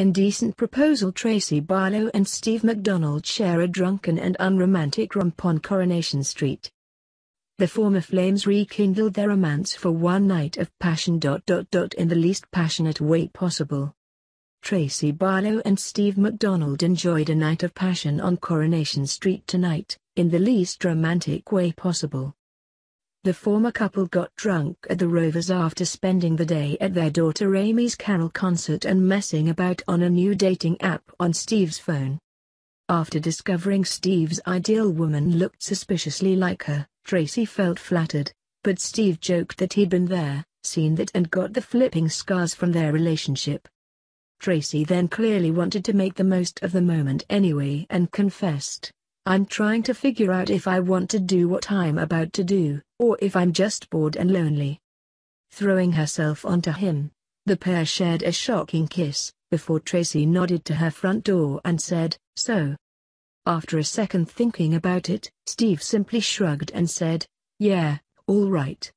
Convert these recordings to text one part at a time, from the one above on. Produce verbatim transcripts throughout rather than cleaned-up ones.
Indecent Proposal. Tracy Barlow and Steve McDonald share a drunken and unromantic romp on Coronation Street. The former flames rekindled their romance for one night of passion dot dot dot in the least passionate way possible. Tracy Barlow and Steve McDonald enjoyed a night of passion on Coronation Street tonight, in the least romantic way possible. The former couple got drunk at the Rovers after spending the day at their daughter Amy's carol concert and messing about on a new dating app on Steve's phone. After discovering Steve's ideal woman looked suspiciously like her, Tracy felt flattered, but Steve joked that he'd been there, seen that, and got the flipping scars from their relationship. Tracy then clearly wanted to make the most of the moment anyway and confessed, "I'm trying to figure out if I want to do what I'm about to do, or if I'm just bored and lonely." Throwing herself onto him, the pair shared a shocking kiss, before Tracy nodded to her front door and said, "So?" After a second thinking about it, Steve simply shrugged and said, "Yeah, all right."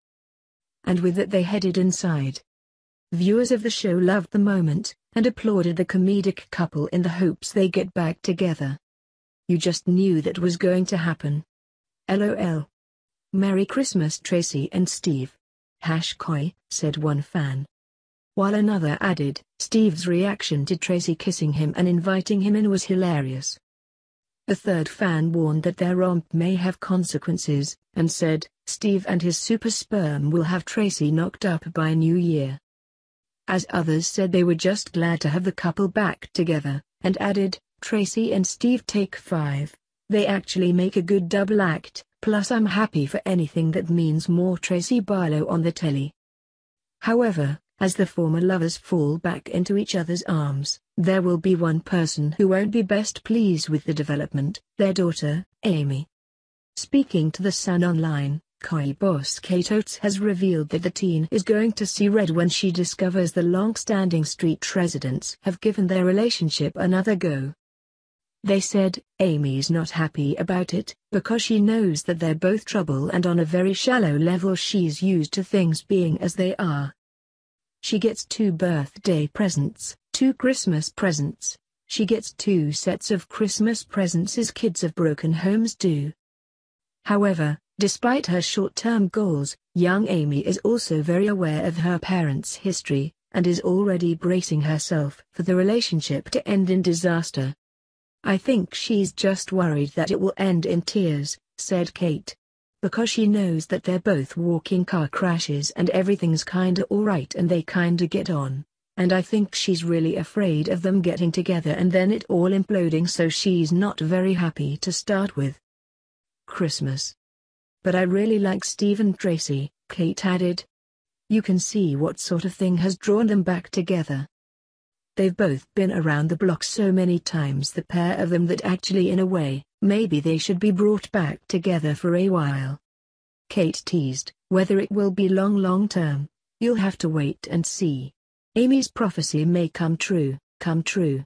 And with that they headed inside. Viewers of the show loved the moment, and applauded the comedic couple in the hopes they get back together. "You just knew that was going to happen. L O L. Merry Christmas Tracy and Steve. Hash coy," said one fan. While another added, "Steve's reaction to Tracy kissing him and inviting him in was hilarious." A third fan warned that their romp may have consequences, and said, "Steve and his super sperm will have Tracy knocked up by New Year." As others said they were just glad to have the couple back together, and added, "Tracy and Steve take five, they actually make a good double act, plus I'm happy for anything that means more Tracy Barlow on the telly." However, as the former lovers fall back into each other's arms, there will be one person who won't be best pleased with the development, their daughter, Amy. Speaking to The Sun Online, Coy boss Kate Oates has revealed that the teen is going to see red when she discovers the long-standing street residents have given their relationship another go. They said, "Amy's not happy about it, because she knows that they're both trouble and on a very shallow level she's used to things being as they are. She gets two birthday presents, two Christmas presents, she gets two sets of Christmas presents as kids of broken homes do." However, despite her short-term goals, young Amy is also very aware of her parents' history, and is already bracing herself for the relationship to end in disaster. "I think she's just worried that it will end in tears," said Kate. "Because she knows that they're both walking car crashes and everything's kinda alright and they kinda get on. And I think she's really afraid of them getting together and then it all imploding, so she's not very happy to start with." Christmas. "But I really like Steve and Tracy," Kate added. "You can see what sort of thing has drawn them back together. They've both been around the block so many times, the pair of them, that actually in a way, maybe they should be brought back together for a while." Kate teased, "Whether it will be long long term, you'll have to wait and see. Amy's prophecy may come true, come true."